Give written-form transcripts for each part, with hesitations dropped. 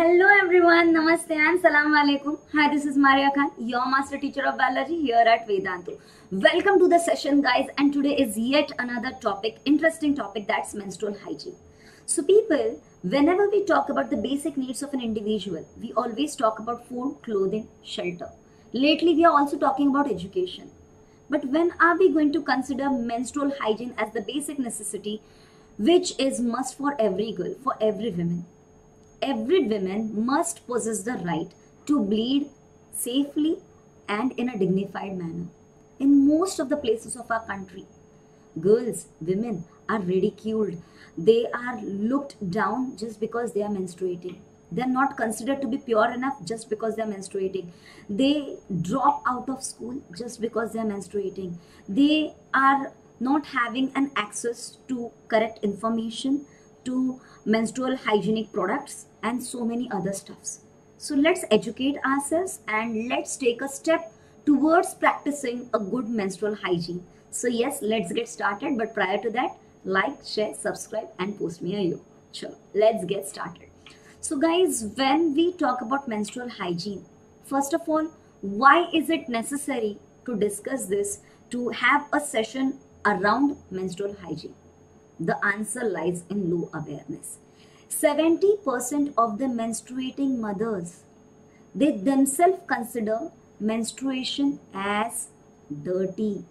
Hello everyone, Namaste and Assalamu Alaikum. Hi, this is Maria Khan, your master teacher of biology here at Vedantu. Welcome to the session guys, and today is yet another topic, interesting topic, that's menstrual hygiene. So people, whenever we talk about the basic needs of an individual, we always talk about food, clothing, shelter. Lately we are also talking about education. But when are we going to consider menstrual hygiene as the basic necessity which is must for every girl, for every woman? Every woman must possess the right to bleed safely and in a dignified manner. In most of the places of our country, girls, women are ridiculed. They are looked down just because they are menstruating. They are not considered to be pure enough just because they are menstruating. They drop out of school just because they are menstruating. They are not having an access to correct information, to menstrual hygienic products and so many other stuffs. So let's educate ourselves and let's take a step towards practicing a good menstrual hygiene. So yes, let's get started. But prior to that, like, share, subscribe and post me a yo. Sure, let's get started. So guys, when we talk about menstrual hygiene, first of all, why is it necessary to discuss this, to have a session around menstrual hygiene? The answer lies in low awareness. 70% of the menstruating mothers, they themselves consider menstruation as dirty.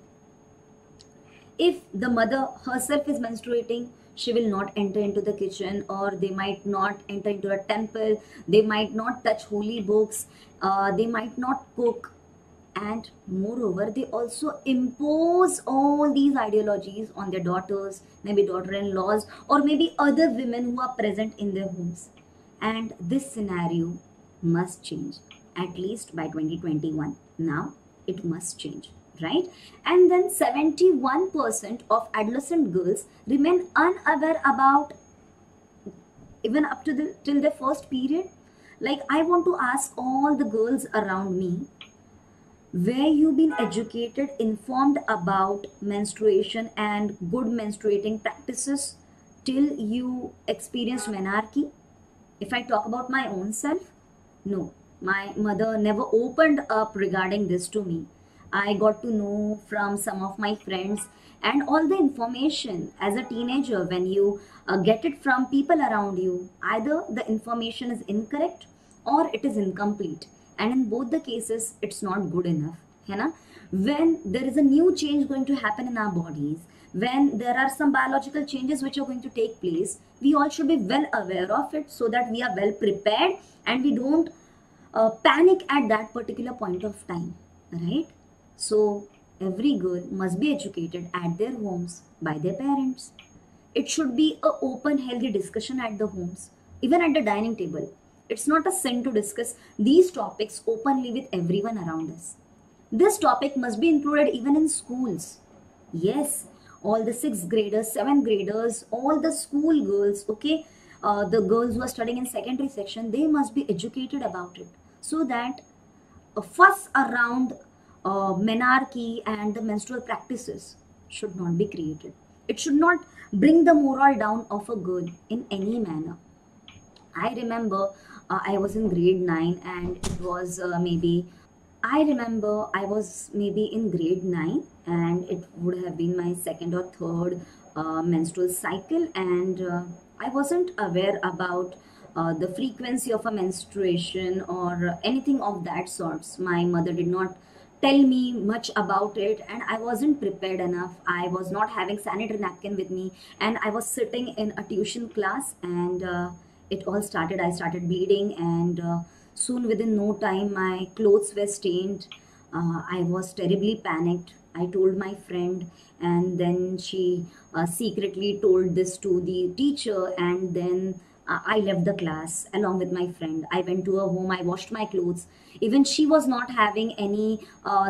If the mother herself is menstruating, she will not enter into the kitchen, or they might not enter into a temple, they might not touch holy books, they might not cook. And moreover, they also impose all these ideologies on their daughters, maybe daughter-in-laws, or maybe other women who are present in their homes. And this scenario must change, at least by 2021. Now, it must change, right? And then 71% of adolescent girls remain unaware about, even up to till their first period. Like, I want to ask all the girls around me, where you've been educated, informed about menstruation and good menstruating practices till you experienced menarche? If I talk about my own self, no, my mother never opened up regarding this to me. I got to know from some of my friends, and all the information as a teenager, when you get it from people around you, either the information is incorrect or it is incomplete. And in both the cases, it's not good enough. Right? When there is a new change going to happen in our bodies, when there are some biological changes which are going to take place, we all should be well aware of it so that we are well prepared and we don't panic at that particular point of time. Right? So, every girl must be educated at their homes by their parents. It should be an open, healthy discussion at the homes, even at the dining table. It's not a sin to discuss these topics openly with everyone around us. This topic must be included even in schools. Yes, all the 6th graders, 7th graders, all the school girls, okay, the girls who are studying in secondary section, they must be educated about it. So that a fuss around menarche and the menstrual practices should not be created. It should not bring the morale down of a girl in any manner. I remember I was in grade 9 and it was it would have been my second or third menstrual cycle, and I wasn't aware about the frequency of a menstruation or anything of that sorts. My mother did not tell me much about it, and I wasn't prepared enough. I was not having sanitary napkin with me, and I was sitting in a tuition class, and it all started. I started bleeding, and soon within no time my clothes were stained. I was terribly panicked. I told my friend, and then she secretly told this to the teacher, and then I left the class along with my friend. I went to her home. I washed my clothes. Even she was not having any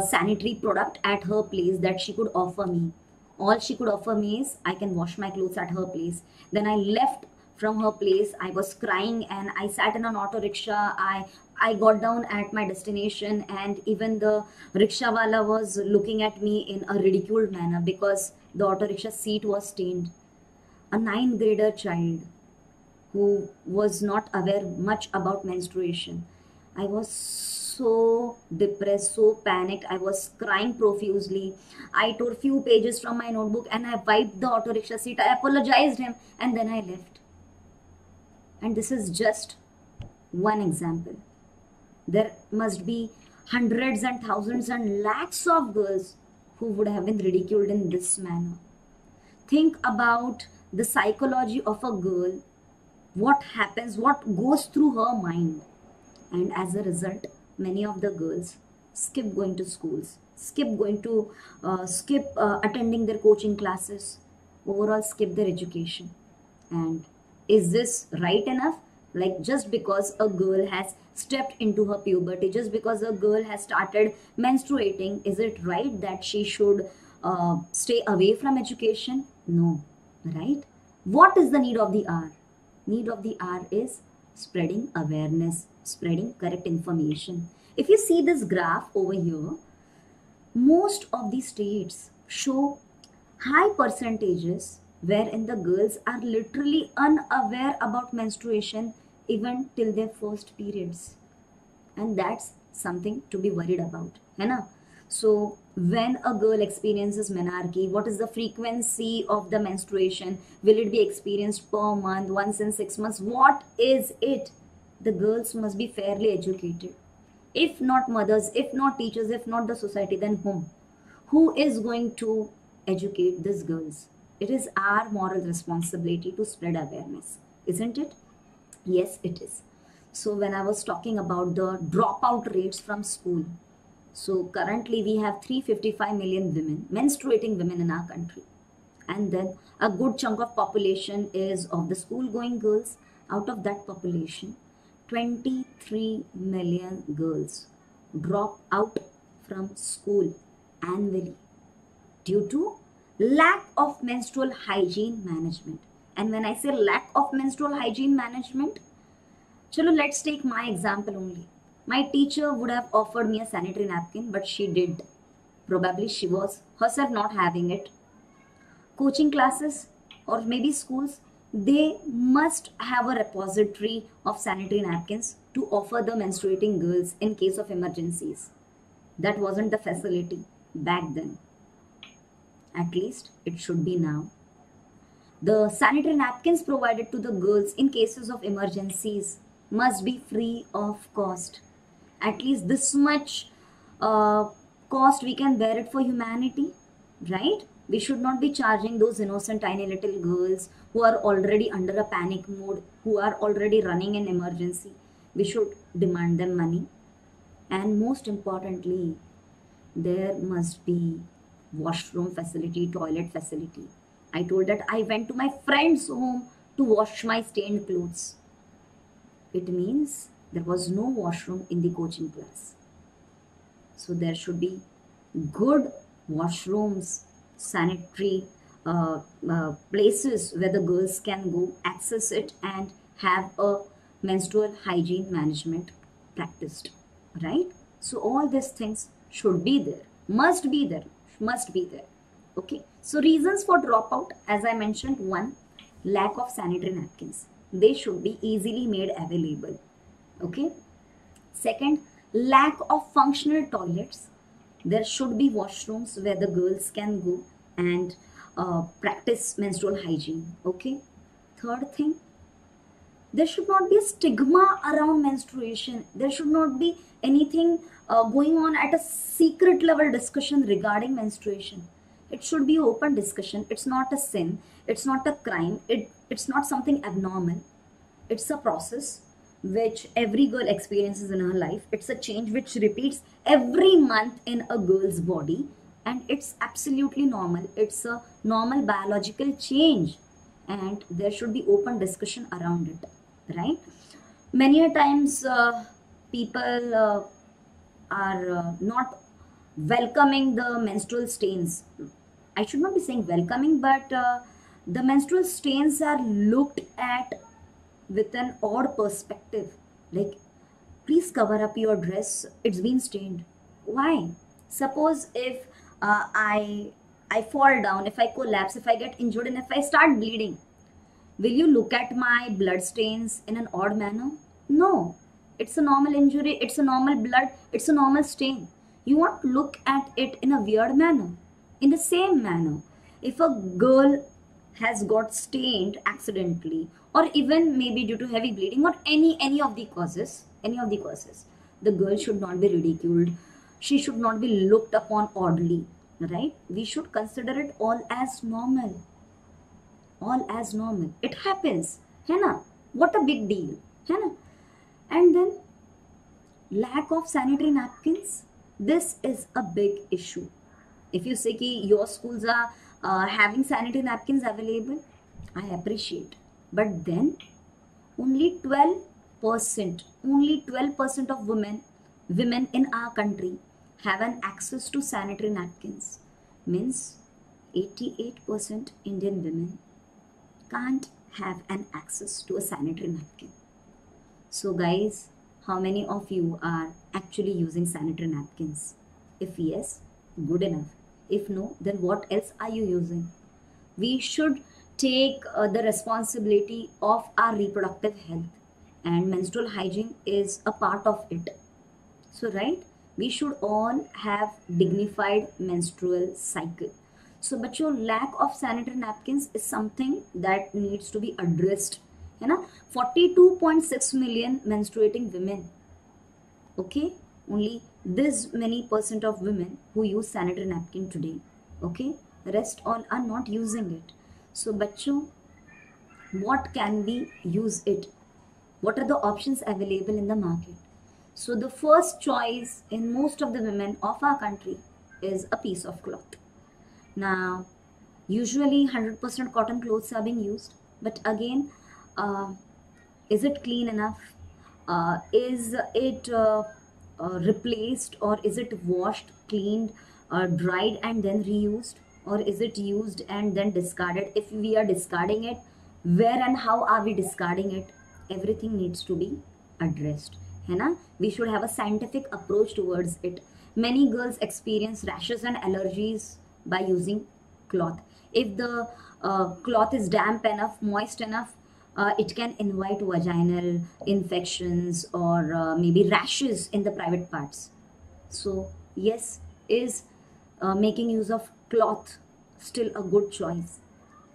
sanitary product at her place that she could offer me. All she could offer me is I can wash my clothes at her place. Then I left from her place. I was crying, and I sat in an auto rickshaw. I got down at my destination, and even the rickshawala was looking at me in a ridiculed manner because the auto rickshaw seat was stained. A 9th grader child who was not aware much about menstruation. I was so depressed, so panicked. I was crying profusely. I tore few pages from my notebook and I wiped the auto rickshaw seat. I apologized him and then I left. And this is just one example. There must be hundreds and thousands and lakhs of girls who would have been ridiculed in this manner. Think about the psychology of a girl, what happens, what goes through her mind. And as a result, many of the girls skip going to schools, skip attending their coaching classes, overall skip their education. And is this right enough? Like, just because a girl has stepped into her puberty, just because a girl has started menstruating, is it right that she should stay away from education? No, right? What is the need of the hour? Need of the hour is spreading awareness, spreading correct information. If you see this graph over here, most of the states show high percentages wherein the girls are literally unaware about menstruation even till their first periods. And that's something to be worried about, hai na? So when a girl experiences menarche, what is the frequency of the menstruation? Will it be experienced per month, once in 6 months? What is it? The girls must be fairly educated. If not mothers, if not teachers, if not the society, then whom? Who is going to educate these girls? It is our moral responsibility to spread awareness, isn't it? Yes, it is. So when I was talking about the dropout rates from school, so currently we have 355 million women, menstruating women in our country. And then a good chunk of population is of the school-going girls. Out of that population, 23 million girls drop out from school annually due to lack of menstrual hygiene management. And when I say lack of menstrual hygiene management, chalo, let's take my example only. My teacher would have offered me a sanitary napkin, but she didn't. Probably she was herself not having it. Coaching classes or maybe schools, they must have a repository of sanitary napkins to offer the menstruating girls in case of emergencies. That wasn't the facility back then. At least it should be now. The sanitary napkins provided to the girls in cases of emergencies must be free of cost. At least this much cost we can bear it for humanity, right? We should not be charging those innocent tiny little girls who are already under a panic mode, who are already running an emergency. We should demand them money. And most importantly, there must be washroom facility, toilet facility. I told that I went to my friend's home to wash my stained clothes. It means there was no washroom in the coaching class. So there should be good washrooms, sanitary places where the girls can go access it and have a menstrual hygiene management practiced, right? So all these things should be there, must be there. Okay, so reasons for dropout, as I mentioned, one, lack of sanitary napkins. They should be easily made available. Okay, second, lack of functional toilets. There should be washrooms where the girls can go and practice menstrual hygiene. Okay, third thing, there should not be a stigma around menstruation. There should not be anything going on at a secret level discussion regarding menstruation. It should be open discussion. It's not a sin. It's not a crime. It's not something abnormal. It's a process which every girl experiences in her life. It's a change which repeats every month in a girl's body. And it's absolutely normal. It's a normal biological change. And there should be open discussion around it, right? Many a times people are not welcoming the menstrual stains. I should not be saying welcoming, but the menstrual stains are looked at with an odd perspective. Like, please cover up your dress, it's been stained. Why? Suppose if I fall down, if I collapse, if I get injured and if I start bleeding, Will you look at my blood stains in an odd manner? No. It's a normal injury. It's a normal blood. It's a normal stain. You won't look at it in a weird manner. In the same manner, if a girl has got stained accidentally, or even maybe due to heavy bleeding, or any of the causes, the girl should not be ridiculed. She should not be looked upon oddly, right? We should consider it all as normal. It happens, hai na? What a big deal, hai na? And then lack of sanitary napkins. This is a big issue. If you say ki your schools are having sanitary napkins available, I appreciate. But then only 12% of women in our country have an access to sanitary napkins. Means 88% Indian women can't have an access to a sanitary napkin. So guys, how many of you are actually using sanitary napkins? If yes, good enough. If no, then what else are you using? We should take the responsibility of our reproductive health, and menstrual hygiene is a part of it. So, right, we should all have dignified menstrual cycle. So, but your lack of sanitary napkins is something that needs to be addressed. You know, 42.6 million menstruating women. Okay, only this many percent of women who use sanitary napkin today. Okay, rest all are not using it. So, bachcho, what can we use it? What are the options available in the market? So, the first choice in most of the women of our country is a piece of cloth. Now, usually 100% cotton clothes are being used, but again, is it clean enough? Is it replaced, or is it washed, cleaned, dried and then reused, or is it used and then discarded? If we are discarding it, where and how are we discarding it? Everything needs to be addressed, hai na? We should have a scientific approach towards it. Many girls experience rashes and allergies by using cloth. If the cloth is damp enough, moist enough, it can invite vaginal infections or maybe rashes in the private parts. So yes, is making use of cloth still a good choice?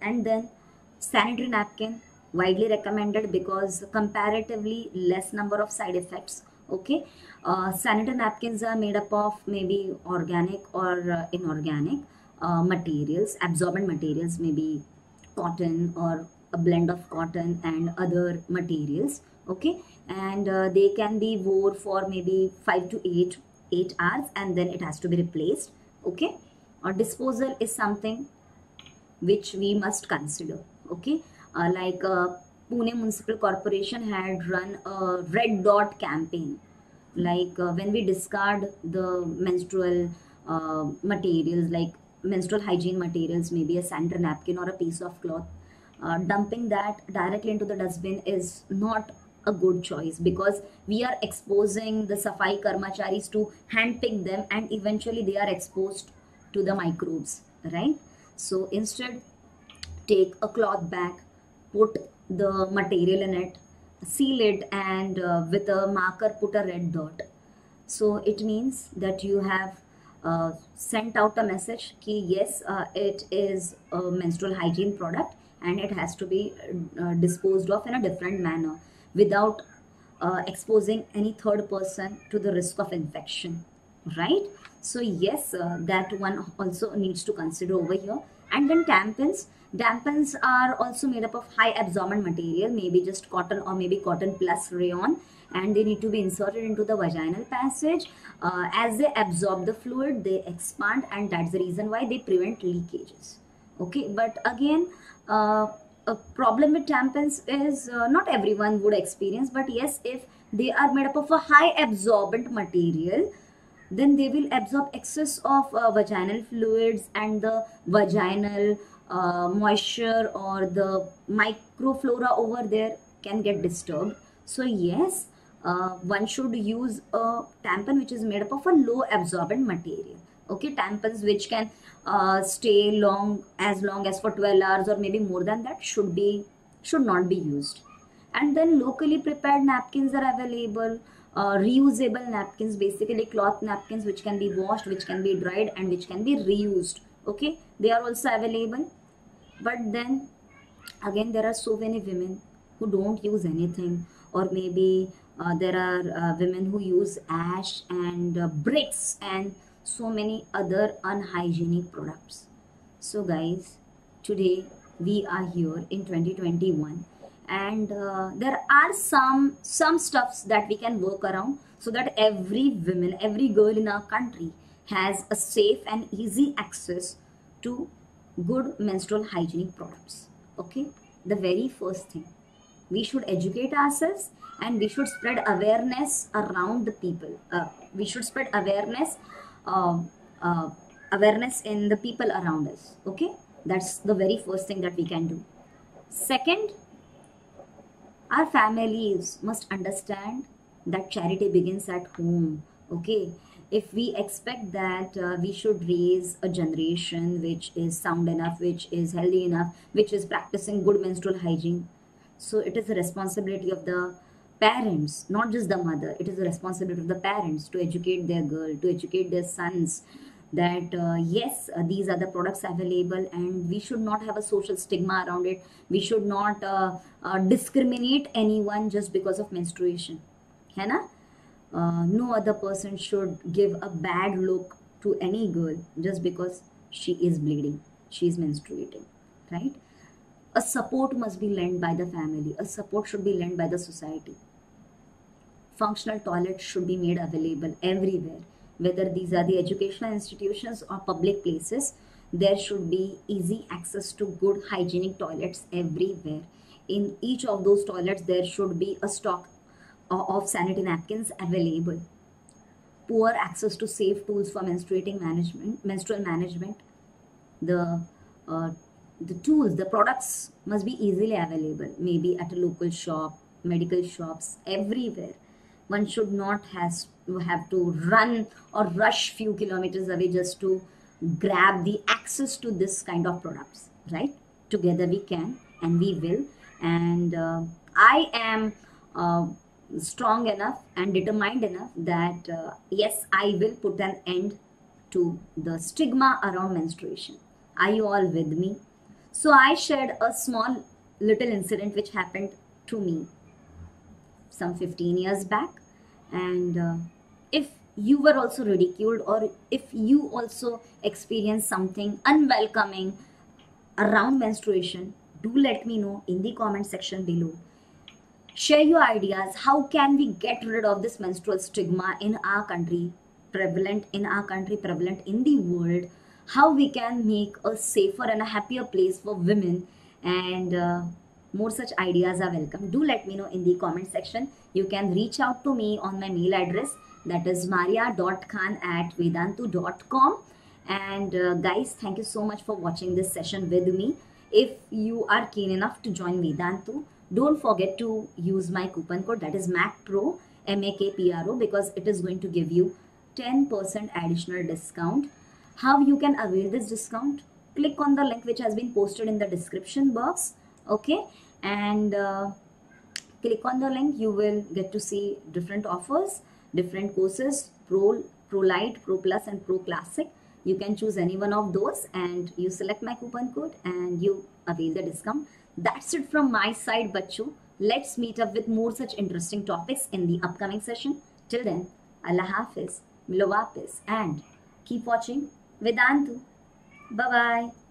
And then sanitary napkin, widely recommended because comparatively less number of side effects. Okay, sanitary napkins are made up of maybe organic or inorganic materials, absorbent materials, maybe cotton or a blend of cotton and other materials. Okay, and they can be wore for maybe 5 to 8 hours and then it has to be replaced. Okay, or disposal is something which we must consider. Okay, like Pune Municipal Corporation had run a red dot campaign, like when we discard the menstrual materials, like menstrual hygiene materials, maybe a sanitary napkin or a piece of cloth, dumping that directly into the dustbin is not a good choice, because we are exposing the Safai karmacharis to handpick them, and eventually they are exposed to the microbes, right? So instead, take a cloth bag, put the material in it, seal it, and with a marker put a red dot. So it means that you have sent out a message that yes, it is a menstrual hygiene product, and it has to be disposed of in a different manner without exposing any third person to the risk of infection, right? So yes, that one also needs to consider over here. And then tampons. Tampons are also made up of high absorbent material, maybe just cotton or maybe cotton plus rayon, and they need to be inserted into the vaginal passage. As they absorb the fluid, they expand, and that's the reason why they prevent leakages. Okay, but again, a problem with tampons is not everyone would experience, but yes, if they are made up of a high absorbent material, then they will absorb excess of vaginal fluids and the vaginal moisture or the microflora over there can get disturbed. So yes, one should use a tampon which is made up of a low absorbent material. Okay, tampons which can stay long as for 12 hours or maybe more than that should be should not be used. And then locally prepared napkins are available, reusable napkins, basically cloth napkins which can be washed, which can be dried and which can be reused. Okay, they are also available. But then again, there are so many women who don't use anything, or maybe there are women who use ash and bricks and so many other unhygienic products. So guys, today we are here in 2021, and there are some stuffs that we can work around so that every woman, every girl in our country has a safe and easy access to good menstrual hygienic products. Okay, the very first thing, we should educate ourselves and we should spread awareness around the people. We should spread awareness in the people around us. Okay, that's the very first thing that we can do. Second, our families must understand that charity begins at home. Okay, if we expect that we should raise a generation which is sound enough, which is healthy enough, which is practicing good menstrual hygiene, so it is the responsibility of the parents, not just the mother. It is the responsibility of the parents to educate their girl, to educate their sons that yes, these are the products available, and we should not have a social stigma around it. We should not discriminate anyone just because of menstruation, hai na? No other person should give a bad look to any girl just because she is bleeding, she is menstruating, right? A support must be lent by the family. A support should be lent by the society. Functional toilets should be made available everywhere, whether these are the educational institutions or public places. There should be easy access to good hygienic toilets everywhere. In each of those toilets, there should be a stock of sanitary napkins available. Poor access to safe tools for menstrual management. The tools, the products must be easily available, maybe at a local shop, medical shops, everywhere. One should not have to run or rush few kilometers away just to grab the access to this kind of products, right? Together we can and we will. And I am strong enough and determined enough that yes, I will put an end to the stigma around menstruation. Are you all with me? So I shared a small little incident which happened to me some 15 years back. And if you were also ridiculed, or if you also experienced something unwelcoming around menstruation, do let me know in the comment section below. Share your ideas. How can we get rid of this menstrual stigma in our country, prevalent in our country, prevalent in the world? How we can make a safer and a happier place for women? And more such ideas are welcome. Do let me know in the comment section. You can reach out to me on my mail address, that is maria.khan@vedantu.com. And guys, thank you so much for watching this session with me. If you are keen enough to join Vedantu, don't forget to use my coupon code, that is MAKPRO, MAKPRO, because it is going to give you 10% additional discount. How you can avail this discount? Click on the link which has been posted in the description box. Okay, and click on the link. You will get to see different offers, different courses, Pro Lite, Pro Plus and Pro Classic. You can choose any one of those and you select my coupon code and you avail the discount. That's it from my side, Bachu. Let's meet up with more such interesting topics in the upcoming session. Till then, Allah Hafiz, Milo Wapis, and keep watching Vedantu. Bye-bye.